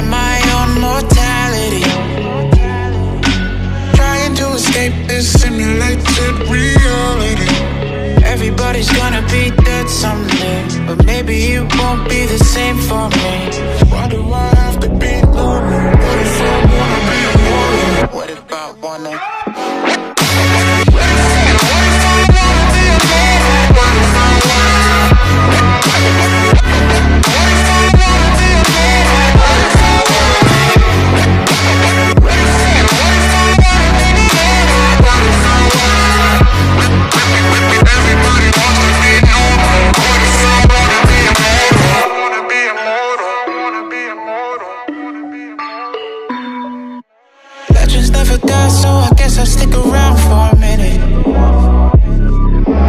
My own mortality, trying to escape this simulated reality. Everybody's gonna be dead someday, but maybe you won't be the same for me. Why do I have to be lonely? What if I wanna be a warrior? What if I wanna? Never die, so I guess I'll stick around for a minute.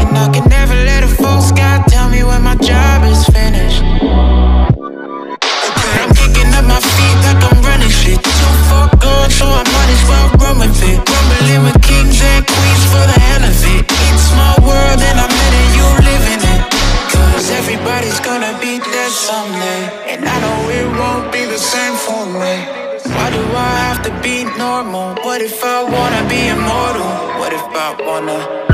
And I can never let a false guy tell me when my job is finished. I'm kicking up my feet like I'm running shit. Too far gone, so I might as well run with it. Rumbling with kings and queens for the hell of it. It's my world and I'm in it, you live in it. Cause everybody's gonna be dead someday, and I know it won't be the same for me. Why do I have to be normal? What if I wanna be immortal? What if I wanna?